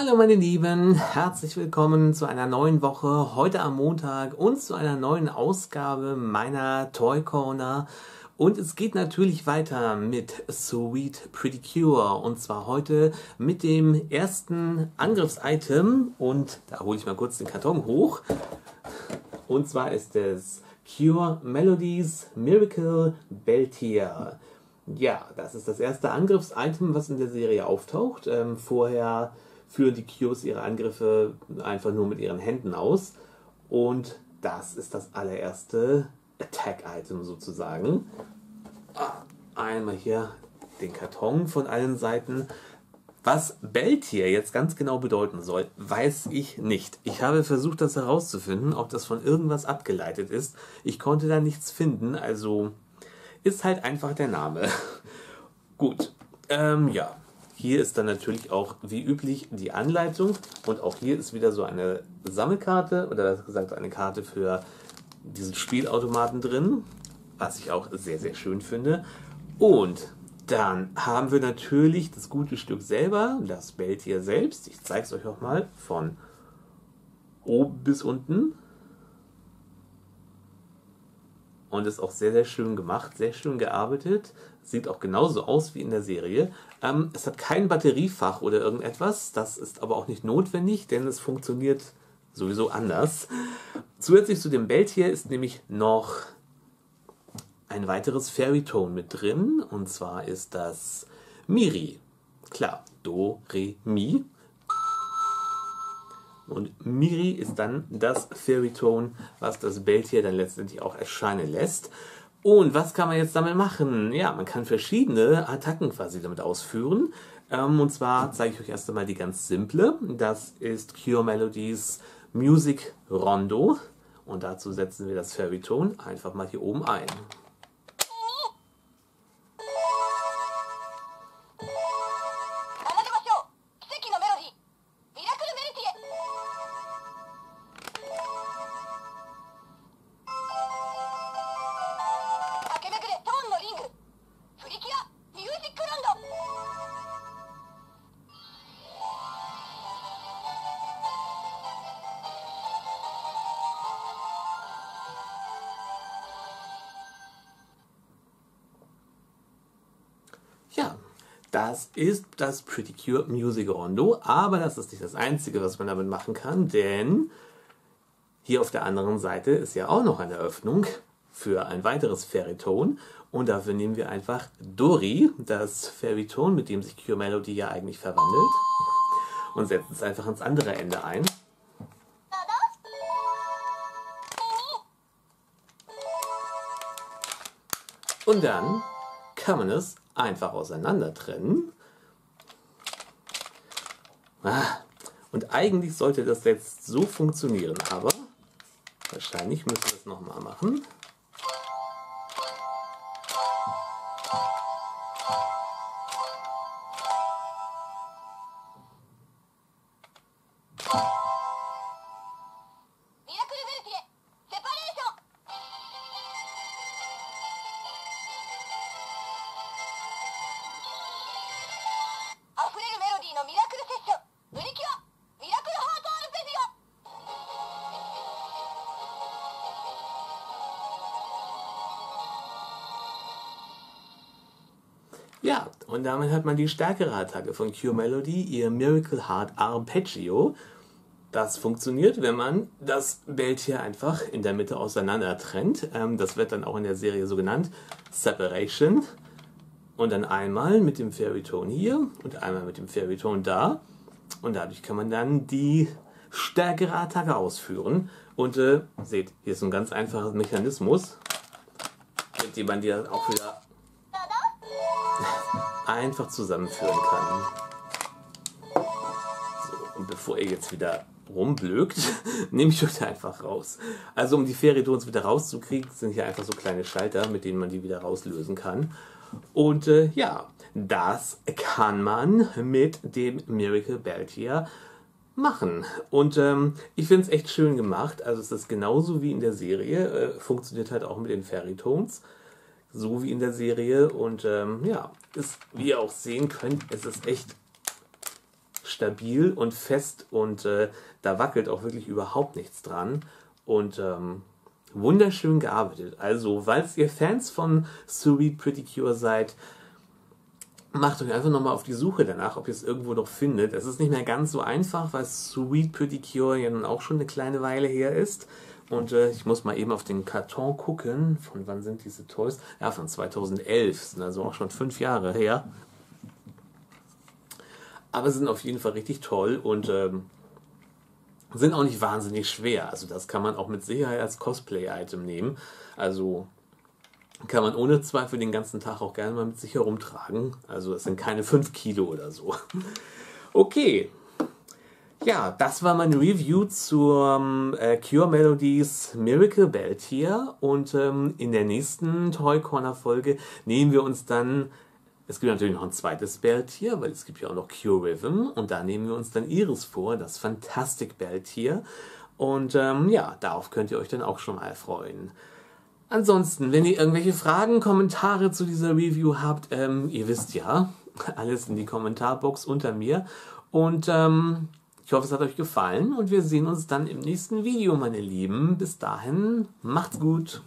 Hallo meine Lieben, herzlich willkommen zu einer neuen Woche, heute am Montag und zu einer neuen Ausgabe meiner Toy Corner. Und es geht natürlich weiter mit Suite Pretty Cure und zwar heute mit dem ersten Angriffsitem und da hole ich mal kurz den Karton hoch und zwar ist es Cure Melodies Miracle Belltier. Ja, das ist das erste Angriffsitem, was in der Serie auftaucht. Vorher führen die Cures ihre Angriffe einfach nur mit ihren Händen aus und das ist das allererste Attack-Item sozusagen. Einmal hier den Karton von allen Seiten. Was Belltier jetzt ganz genau bedeuten soll, weiß ich nicht. Ich habe versucht, das herauszufinden, ob das von irgendwas abgeleitet ist. Ich konnte da nichts finden, also ist halt einfach der Name. Gut, ja. Hier ist dann natürlich auch wie üblich die Anleitung und auch hier ist wieder so eine Sammelkarte oder besser gesagt eine Karte für diesen Spielautomaten drin, was ich auch sehr, sehr schön finde. Und dann haben wir natürlich das gute Stück selber, das Belltier selbst. Ich zeige es euch auch mal von oben bis unten. Und ist auch sehr, sehr schön gemacht, sehr schön gearbeitet. Sieht auch genauso aus wie in der Serie. Es hat kein Batteriefach oder irgendetwas. Das ist aber auch nicht notwendig, denn es funktioniert sowieso anders. Zusätzlich zu dem Belltier ist nämlich noch ein weiteres Fairy-Tone mit drin. Und zwar ist das Miri. Klar, Do, Re, Mi. Und Miri ist dann das Fairy-Tone, was das Belltier dann letztendlich auch erscheinen lässt. Und was kann man jetzt damit machen? Ja, man kann verschiedene Attacken quasi damit ausführen. Und zwar zeige ich euch erst einmal die ganz simple. Das ist Cure Melodies Music Rondo. Und dazu setzen wir das Fairy-Tone einfach mal hier oben ein. Ja, das ist das Pretty Cure Music Rondo, aber das ist nicht das Einzige, was man damit machen kann, denn hier auf der anderen Seite ist ja auch noch eine Öffnung für ein weiteres Fairy-Tone und dafür nehmen wir einfach Dory, das Fairy-Tone, mit dem sich Cure Melody ja eigentlich verwandelt, und setzen es einfach ans andere Ende ein. Und dann kann man es einfach auseinander trennen. Und eigentlich sollte das jetzt so funktionieren, aber wahrscheinlich müssen wir es nochmal machen. Ja, und damit hat man die stärkere Attacke von Cure Melody, ihr Miracle Heart Arpeggio. Das funktioniert, wenn man das Belltier einfach in der Mitte auseinander trennt. Das wird dann auch in der Serie so genannt, Separation. Und dann einmal mit dem Fairy-Tone hier und einmal mit dem Fairy-Tone da. Und dadurch kann man dann die stärkere Attacke ausführen. Und seht, hier ist ein ganz einfacher Mechanismus, mit dem man die dann auch wieder einfach zusammenführen kann. So, und bevor ihr jetzt wieder rumblökt, nehme ich euch einfach raus. Also um die Fairy-Tones wieder rauszukriegen, sind hier einfach so kleine Schalter, mit denen man die wieder rauslösen kann. Und ja, das kann man mit dem Miracle Belltier machen. Und ich finde es echt schön gemacht. Also es ist genauso wie in der Serie. Funktioniert halt auch mit den Fairy-Tones. So wie in der Serie und ja, ist, wie ihr auch sehen könnt, es ist echt stabil und fest und da wackelt auch wirklich überhaupt nichts dran und wunderschön gearbeitet. Also, falls ihr Fans von Suite Pretty Cure seid, macht euch einfach nochmal auf die Suche danach, ob ihr es irgendwo noch findet. Es ist nicht mehr ganz so einfach, weil Suite Pretty Cure ja nun auch schon eine kleine Weile her ist. Und ich muss mal eben auf den Karton gucken, von wann sind diese Toys? Ja, von 2011, sind also auch schon 5 Jahre her. Aber sind auf jeden Fall richtig toll und sind auch nicht wahnsinnig schwer. Also das kann man auch mit Sicherheit als Cosplay-Item nehmen. Also kann man ohne Zweifel den ganzen Tag auch gerne mal mit sich herumtragen. Also es sind keine 5 Kilo oder so. Okay. Ja, das war mein Review zur Cure Melodies Miracle Belltier und in der nächsten Toy Corner Folge nehmen wir uns dann, es gibt natürlich noch ein zweites Belltier, weil es gibt ja auch noch Cure Rhythm und da nehmen wir uns dann Iris vor, das Fantastic Belltier und ja, darauf könnt ihr euch dann auch schon mal freuen. Ansonsten, wenn ihr irgendwelche Fragen, Kommentare zu dieser Review habt, ihr wisst ja, alles in die Kommentarbox unter mir und ich hoffe, es hat euch gefallen und wir sehen uns dann im nächsten Video, meine Lieben. Bis dahin, macht's gut!